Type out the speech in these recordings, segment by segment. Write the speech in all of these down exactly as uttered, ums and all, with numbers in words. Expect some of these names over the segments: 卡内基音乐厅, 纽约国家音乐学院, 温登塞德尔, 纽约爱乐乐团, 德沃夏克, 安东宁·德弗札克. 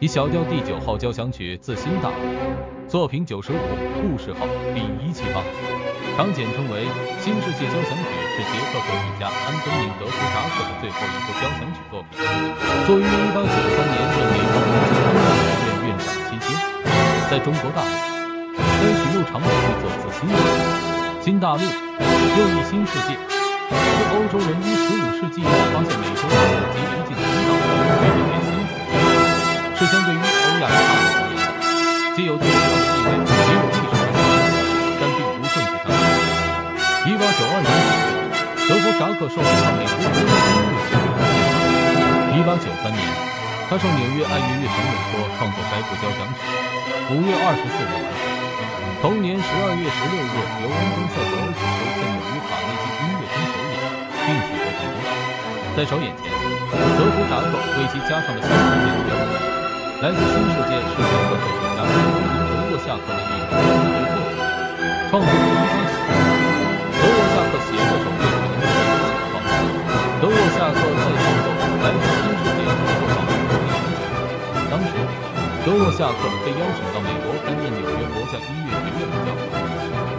以小调第九号交响曲自新大陆，作品九十五，故事号第一七八，常简称为新世界交响曲，是捷克作曲家安东宁·德弗札克的最后一部交响曲作品，作于一八九三年任联邦民族音乐学院院长期间，在中国大陆，该曲又常被译作自新大陆、新大陆，又译新世界，是欧洲人于十五世纪末发现美洲大陆及邻近群岛的。 是相对于欧亚的大陆而言，既有对历史地位，也有历史上的影响，但并无政治上的影响。一八九二年九月，德弗札克受到美国国家音乐协会的影响。一八九三年，他受纽约爱乐乐团委托创作该部交响曲，五月二十四日完成。同年十二月十六日，由温登塞德尔指挥在纽约卡内基音乐厅首演，并取得成功。在首演前，德弗札克为其加上了新世界的标语。 来自新世界是捷克作曲家安东宁·德沃夏克的一首音乐作品，创作于一八九三年。德沃夏克写这首作品的目的有几个方面：德沃夏克在创作《来自新世界》之后到美国的演讲，当时德沃夏克被邀请到美国担任纽约国家音乐学院的教授，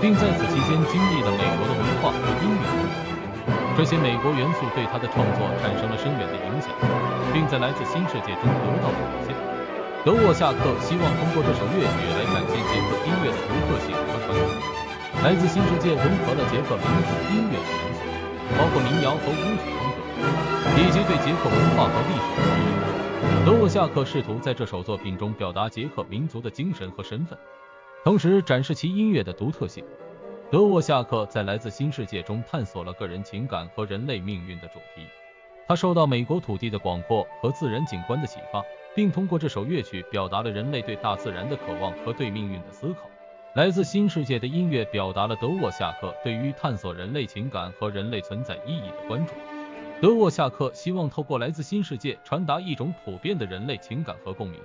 并在此期间经历了美国的文化和音乐风潮。这些美国元素对他的创作产生了深远的影响，并在《来自新世界》中得到了体现。 德沃夏克希望通过这首乐曲来展现捷克音乐的独特性和传统。来自新世界融合了捷克民族音乐的元素，包括民谣和舞曲风格，以及对捷克文化和历史的回忆。德沃夏克试图在这首作品中表达捷克民族的精神和身份，同时展示其音乐的独特性。德沃夏克在来自新世界中探索了个人情感和人类命运的主题。他受到美国土地的广阔和自然景观的启发。 并通过这首乐曲表达了人类对大自然的渴望和对命运的思考。来自新世界的音乐表达了德沃夏克对于探索人类情感和人类存在意义的关注。德沃夏克希望透过来自新世界传达一种普遍的人类情感和共鸣。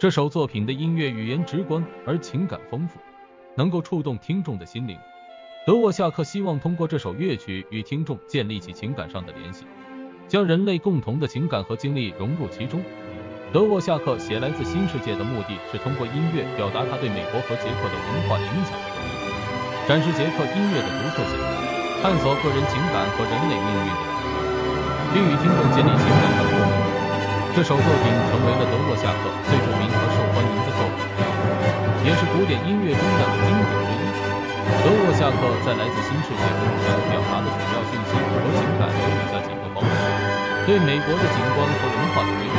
这首作品的音乐语言直观而情感丰富，能够触动听众的心灵。德沃夏克希望通过这首乐曲与听众建立起情感上的联系，将人类共同的情感和经历融入其中。 德沃夏克写《来自新世界》的目的是通过音乐表达他对美国和捷克的文化影响的回忆，展示捷克音乐的独特性，探索个人情感和人类命运的主题，并与听众建立情感上的共鸣。这首作品成为了德沃夏克最著名和受欢迎的作品，也是古典音乐中的经典之一。德沃夏克在《来自新世界》中想表达的主要信息和情感有以下几个方面：对美国的景观和文化的追求。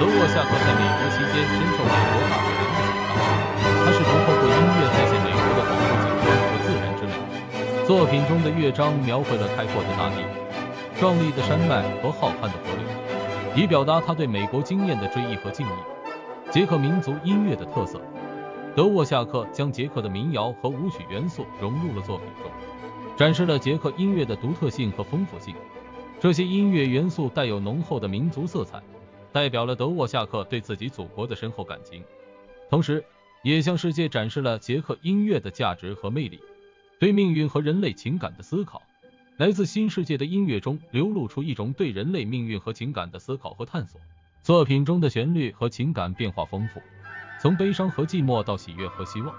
德沃夏克在美国期间深受美国大自然的启发，他试图透过音乐再现美国的广阔景观和自然之美。作品中的乐章描绘了开阔的大地、壮丽的山脉和浩瀚的河流，以表达他对美国经验的追忆和敬意。捷克民族音乐的特色，德沃夏克将捷克的民谣和舞曲元素融入了作品中，展示了捷克音乐的独特性和丰富性。这些音乐元素带有浓厚的民族色彩。 代表了德沃夏克对自己祖国的深厚感情，同时也向世界展示了捷克音乐的价值和魅力，对命运和人类情感的思考。来自新世界的音乐中流露出一种对人类命运和情感的思考和探索。作品中的旋律和情感变化丰富，从悲伤和寂寞到喜悦和希望，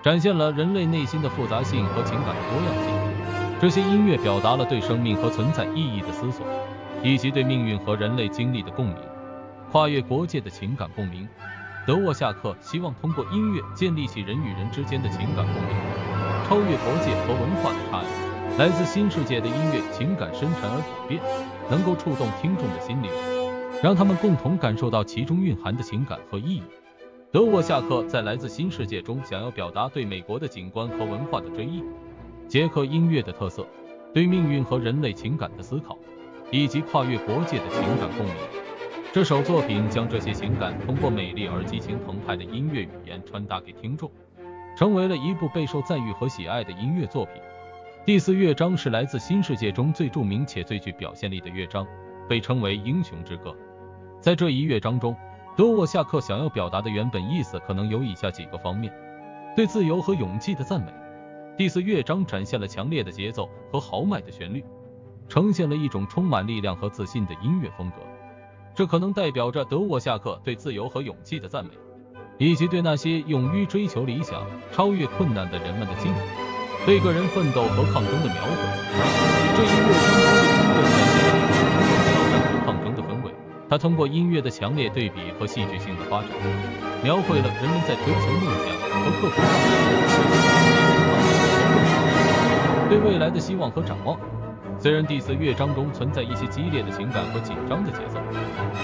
展现了人类内心的复杂性和情感的多样性。这些音乐表达了对生命和存在意义的思索，以及对命运和人类经历的共鸣。 跨越国界的情感共鸣，德沃夏克希望通过音乐建立起人与人之间的情感共鸣，超越国界和文化的差异。来自新世界的音乐情感深沉而普遍，能够触动听众的心灵，让他们共同感受到其中蕴含的情感和意义。德沃夏克在《来自新世界》中想要表达对美国的景观和文化的追忆，捷克音乐的特色，对命运和人类情感的思考，以及跨越国界的情感共鸣。 这首作品将这些情感通过美丽而激情澎湃的音乐语言传达给听众，成为了一部备受赞誉和喜爱的音乐作品。第四乐章是来自新世界中最著名且最具表现力的乐章，被称为英雄之歌。在这一乐章中，德沃夏克想要表达的原本意思可能有以下几个方面：对自由和勇气的赞美。第四乐章展现了强烈的节奏和豪迈的旋律，呈现了一种充满力量和自信的音乐风格。这可能代表着德沃夏克对自由和勇气的赞美，以及对那些勇于追求理想、超越困难的人们的敬仰。 对个人奋斗和抗争的描绘，这一幕充分地展现了一种挑战和抗争的氛围。它通过音乐的强烈对比和戏剧性的发展，描绘了人们在追求梦想和克服困难、对未来的希望和展望。虽然第四乐章中存在一些激烈的情感和紧张的节奏，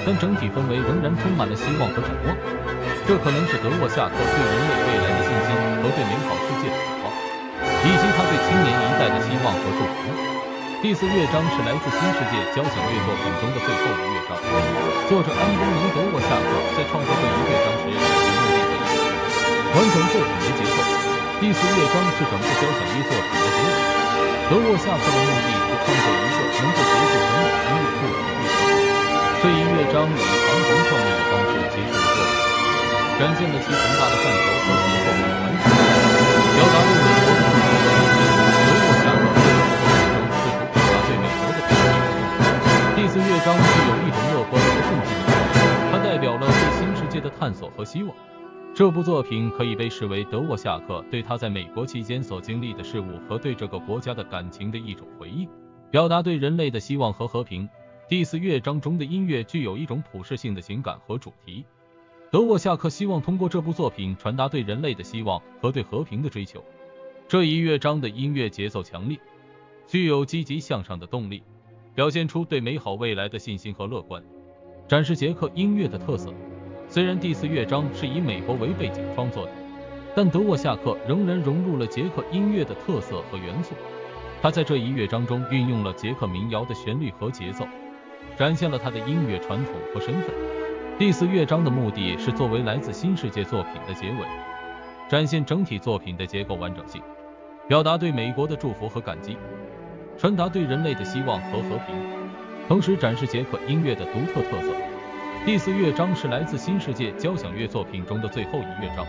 但整体氛围仍然充满了希望和展望。这可能是德沃夏克对人类未来的信心和对美好世界的渴望。 以及他对青年一代的希望和祝福。第四乐章是来自新世界交响乐作品中的最后一乐章。作者安东尼·德沃夏克在创作这一乐章时使用了意象，完成作品的节奏。第四乐章是整部交响乐作品的结尾。德沃夏克的目的是创作一个能够结束整个音乐故事的乐章。这一乐章以长虹跳跃的方式结束了作品，展现了其宏大的范畴和其后面的完成，表达了美国。 第四乐章具有一种乐观和奋进的意味，它代表了对新世界的探索和希望。这部作品可以被视为德沃夏克对他在美国期间所经历的事物和对这个国家的感情的一种回忆，表达对人类的希望和和平。第四乐章中的音乐具有一种普世性的情感和主题。德沃夏克希望通过这部作品传达对人类的希望和对和平的追求。这一乐章的音乐节奏强烈，具有积极向上的动力。 表现出对美好未来的信心和乐观，展示捷克音乐的特色。虽然第四乐章是以美国为背景创作的，但德沃夏克仍然融入了捷克音乐的特色和元素。他在这一乐章中运用了捷克民谣的旋律和节奏，展现了他的音乐传统和身份。第四乐章的目的是作为来自新世界作品的结尾，展现整体作品的结构完整性，表达对美国的祝福和感激。 传达对人类的希望和和平，同时展示捷克音乐的独特特色。第四乐章是来自新世界交响乐作品中的最后一乐章。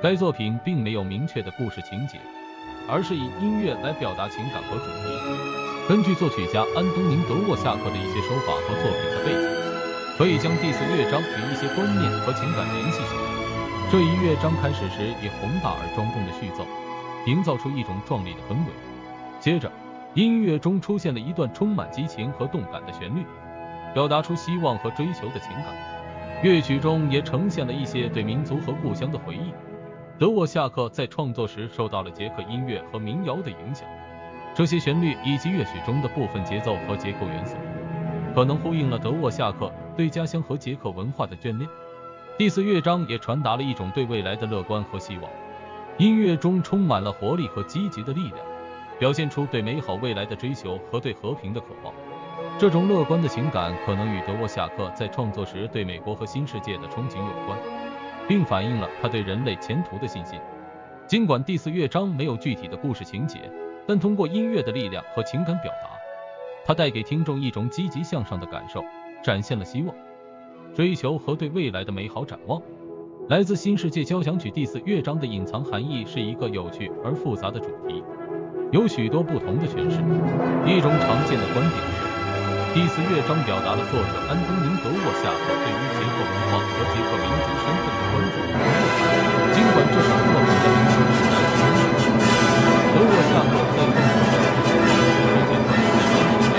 该作品并没有明确的故事情节，而是以音乐来表达情感和主题。根据作曲家安东尼·德沃夏克的一些手法和作品的背景，可以将第四乐章与一些观念和情感联系起来。这一乐章开始时以宏大而庄重的序奏，营造出一种壮丽的氛围。接着， 音乐中出现了一段充满激情和动感的旋律，表达出希望和追求的情感。乐曲中也呈现了一些对民族和故乡的回忆。德沃夏克在创作时受到了捷克音乐和民谣的影响，这些旋律以及乐曲中的部分节奏和结构元素，可能呼应了德沃夏克对家乡和捷克文化的眷恋。第四乐章也传达了一种对未来的乐观和希望，音乐中充满了活力和积极的力量。 表现出对美好未来的追求和对和平的渴望。这种乐观的情感可能与德沃夏克在创作时对美国和新世界的憧憬有关，并反映了他对人类前途的信心。尽管第四乐章没有具体的故事情节，但通过音乐的力量和情感表达，它带给听众一种积极向上的感受，展现了希望、追求和对未来的美好展望。 来自新世界交响曲第四乐章的隐藏含义是一个有趣而复杂的主题。 有许多不同的诠释。一种常见的观点是，第四乐章表达了作者安东尼·德沃夏克对于捷克文化和捷克民族身份的关注。尽管这首作品的名字是南方，德沃夏克在创作这首作品之前，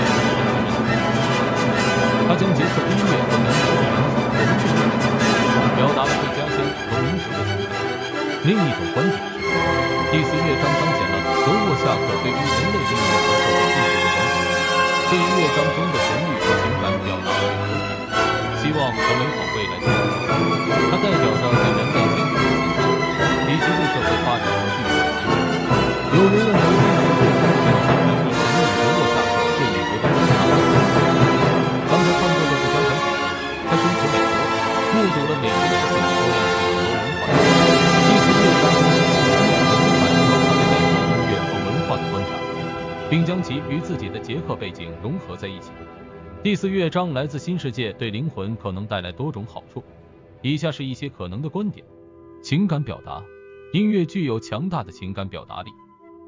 他将捷克音乐和民族的元素融进了作品，表达了对家乡和民族的情感。另一种观点是，第四乐章彰显了 德沃夏克对于人类命运和社会进程的影响。这一乐章中的旋律和情感表达了和平、希望和美好未来的愿景，它代表着对人类前途的信心，以及对社会发展和巨大的希望。有人认为这首作品是反映了德沃夏克对美国的观察和思想。当他创作这部交响曲，他身处美国，目睹了美国社会的多样性和文化。第四乐章。 并将其与自己的捷克背景融合在一起。第四乐章来自新世界，对灵魂可能带来多种好处。以下是一些可能的观点：情感表达，音乐具有强大的情感表达力。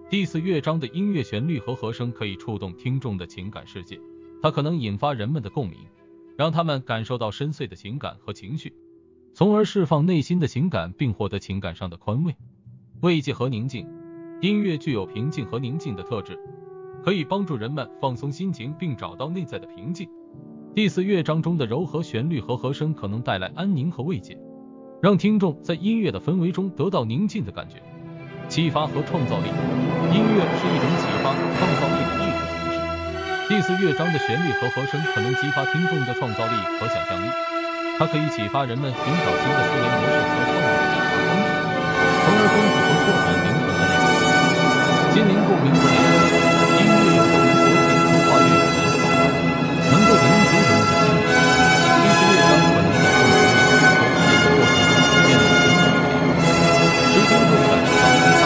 第四乐章的音乐旋律和和声可以触动听众的情感世界，它可能引发人们的共鸣，让他们感受到深邃的情感和情绪，从而释放内心的情感，并获得情感上的宽慰、慰藉和宁静。音乐具有平静和宁静的特质，可以帮助人们放松心情并找到内在的平静。第四乐章中的柔和旋律和和声可能带来安宁和慰藉，让听众在音乐的氛围中得到宁静的感觉。启发和创造力，音乐是一种启发、创造力的艺术形式。第四乐章的旋律和和声可能激发听众的创造力和想象力，它可以启发人们寻找新的思维模式和创造表达方式，从而丰富和拓展灵魂的内容。心灵共鸣和连接，音乐有助于和谐和跨越语言的障碍，能够凝结人们的心灵。第四乐章可能在共同研究和体验的过程中建立深刻的联系，使听众感受到与他人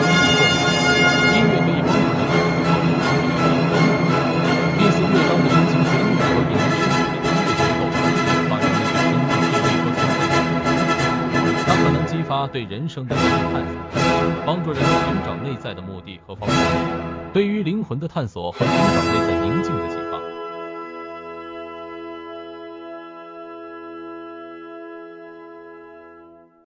关系的意义，寻找意义共鸣。音乐可以帮助人们找到隐藏的意义和目的。第四乐章的抒情旋律和吟诗体的音乐结构，激发人们对生命体会和存在感的认识。它可能激发对人生的意义探索，帮助人们寻找内在的目的和方向，对于灵魂的探索和寻找内在宁静的启发。